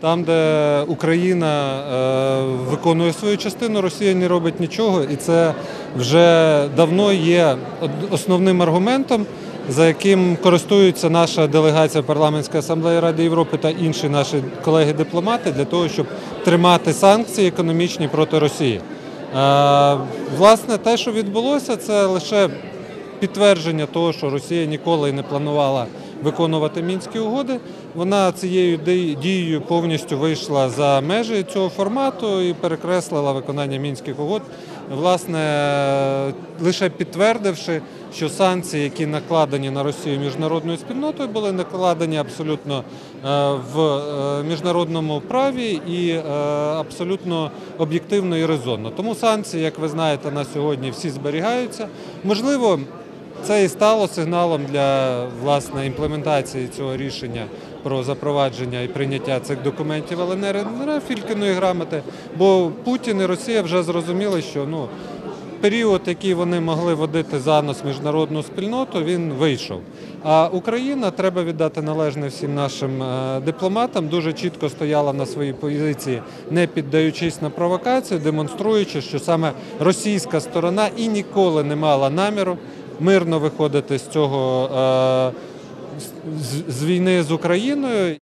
Там, де Україна виконує свою частину, Росія не робить нічого. І це вже давно є основним аргументом, за яким користується наша делегація Парламентської асамблеї Ради Європи та інші наші колеги-дипломати для того, щоб тримати санкції економічні проти Росії. Власне, те, що відбулося, це лише підтвердження того, що Росія ніколи не планувала виконувати Мінські угоди. Вона цією дією повністю вийшла за межі цього формату і перекреслила виконання Мінських угод, власне, лише підтвердивши, що санкції, які накладені на Росію міжнародною спільнотою, були накладені абсолютно в міжнародному праві і абсолютно об'єктивно і резонно. Тому санкції, як ви знаєте, на сьогодні всі зберігаються. Можливо, це і стало сигналом для, власне, імплементації цього рішення про запровадження і прийняття цих документів ЛНР, РНР, Фількіної грамоти, бо Путін і Росія вже зрозуміли, що період, який вони могли водити за нос міжнародну спільноту, він вийшов. А Україна, треба віддати належне всім нашим дипломатам, дуже чітко стояла на своїй позиції, не піддаючись на провокацію, демонструючи, що саме російська сторона і ніколи не мала наміру мирно виходити з війни з Україною.